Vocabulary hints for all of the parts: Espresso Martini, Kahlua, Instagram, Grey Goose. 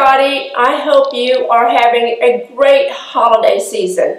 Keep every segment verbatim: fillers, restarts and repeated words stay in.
everybody. I hope you are having a great holiday season.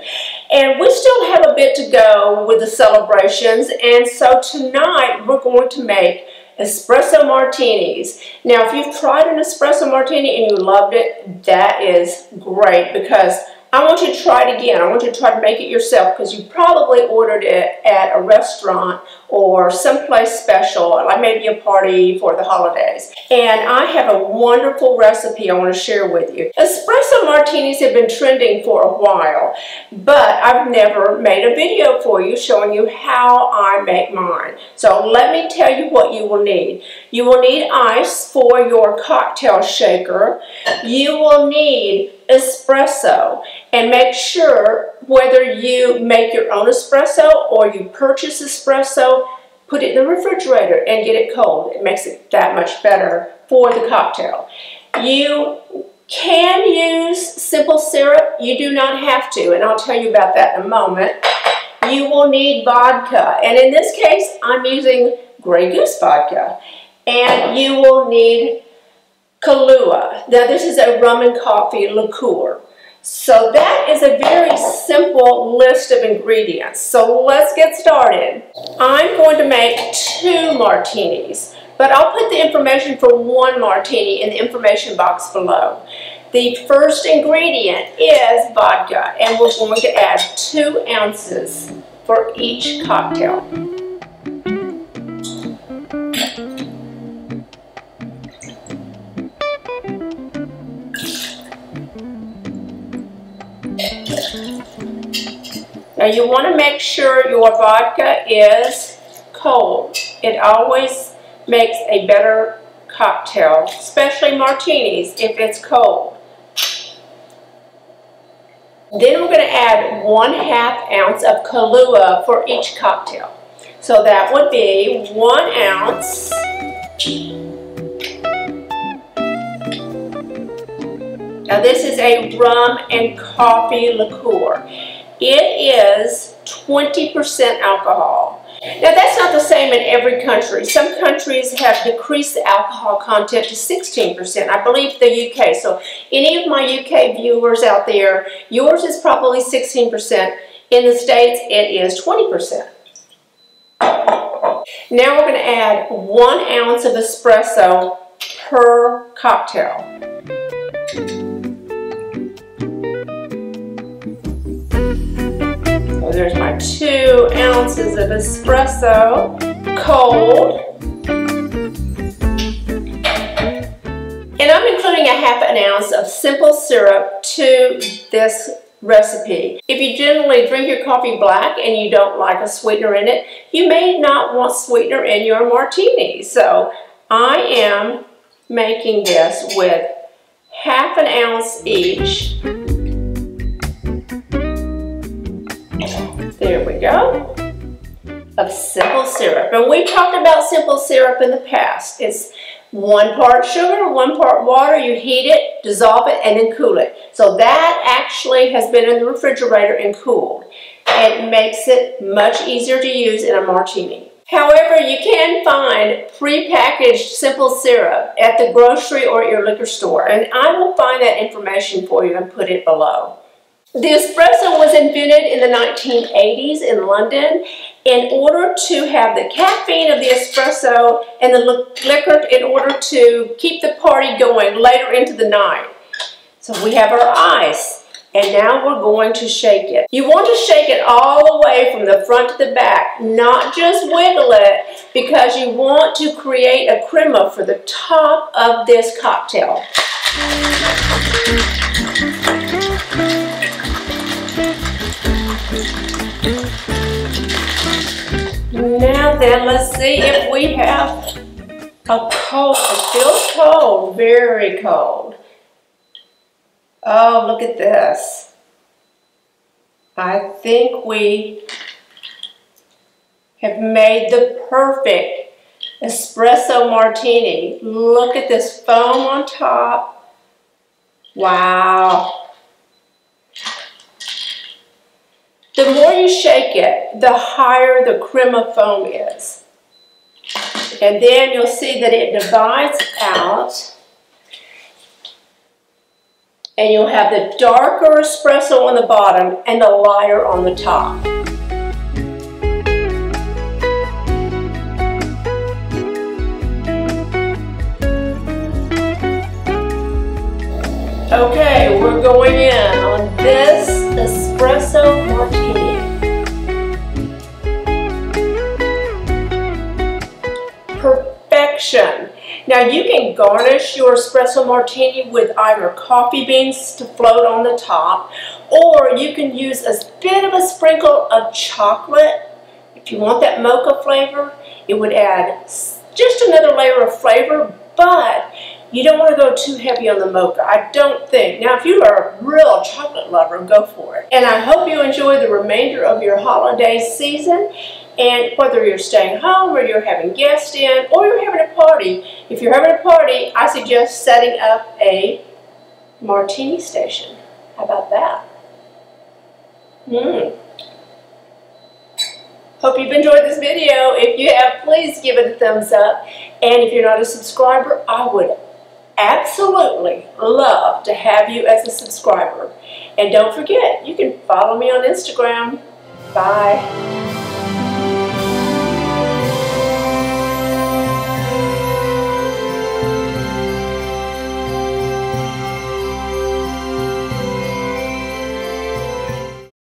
And we still have a bit to go with the celebrations, and so tonight we're going to make espresso martinis. Now, if you've tried an espresso martini and you loved it, that is great, because I want you to try it again. I want you to try to make it yourself, because you probably ordered it at a restaurant or someplace special, like maybe a party for the holidays. And I have a wonderful recipe I want to share with you. Espresso martinis have been trending for a while, but I've never made a video for you showing you how I make mine. So let me tell you what you will need. You will need ice for your cocktail shaker. You will need espresso, and make sure whether you make your own espresso or you purchase espresso, put it in the refrigerator and get it cold. It makes it that much better for the cocktail. You can use simple syrup. You do not have to, and I'll tell you about that in a moment. You will need vodka, and in this case I'm using Grey Goose vodka, and you will need Kahlua. Now, this is a rum and coffee liqueur. So that is a very simple list of ingredients. So let's get started. I'm going to make two martinis, but I'll put the information for one martini in the information box below. The first ingredient is vodka, and we're going to add two ounces for each cocktail. Now, you want to make sure your vodka is cold. It always makes a better cocktail, especially martinis, if it's cold. Then we're going to add one half ounce of Kahlua for each cocktail. So that would be one ounce. Now, this is a rum and coffee liqueur. It is twenty percent alcohol. Now, that's not the same in every country. Some countries have decreased the alcohol content to sixteen percent. I believe the U K. So any of my U K viewers out there, yours is probably sixteen percent. In the States, it is twenty percent. Now we're going to add one ounce of espresso per cocktail. There's my two ounces of espresso, cold. And I'm including a half an ounce of simple syrup to this recipe. If you generally drink your coffee black and you don't like a sweetener in it, you may not want sweetener in your martini. So I am making this with half an ounce each. There we go, of simple syrup. And we talked about simple syrup in the past. It's one part sugar, one part water. You heat it, dissolve it, and then cool it. So that actually has been in the refrigerator and cooled. It makes it much easier to use in a martini. However, you can find pre-packaged simple syrup at the grocery or at your liquor store, and I will find that information for you and put it below. The espresso was invented in the nineteen eighties in London in order to have the caffeine of the espresso and the liquor in order to keep the party going later into the night. So we have our ice, and now we're going to shake it. You want to shake it all the way from the front to the back, not just wiggle it, because you want to create a crema for the top of this cocktail. Now then, let's see if we have a cold. It feels cold, very cold. Oh, look at this. I think we have made the perfect espresso martini. Look at this foam on top. Wow. The more you shake it, the higher the crema foam is. And then you'll see that it divides out and you'll have the darker espresso on the bottom and the lighter on the top. Okay, we're going in on this espresso martini. Perfection. Now you can garnish your espresso martini with either coffee beans to float on the top, or you can use a bit of a sprinkle of chocolate. If you want that mocha flavor, it would add just another layer of flavor, but you don't want to go too heavy on the mocha, I don't think. Now, if you are a real chocolate lover, go for it. And I hope you enjoy the remainder of your holiday season. And whether you're staying home or you're having guests in or you're having a party, if you're having a party, I suggest setting up a martini station. How about that? Mmm. Hope you've enjoyed this video. If you have, please give it a thumbs up. And if you're not a subscriber, I would absolutely love to have you as a subscriber. And don't forget, you can follow me on Instagram. Bye.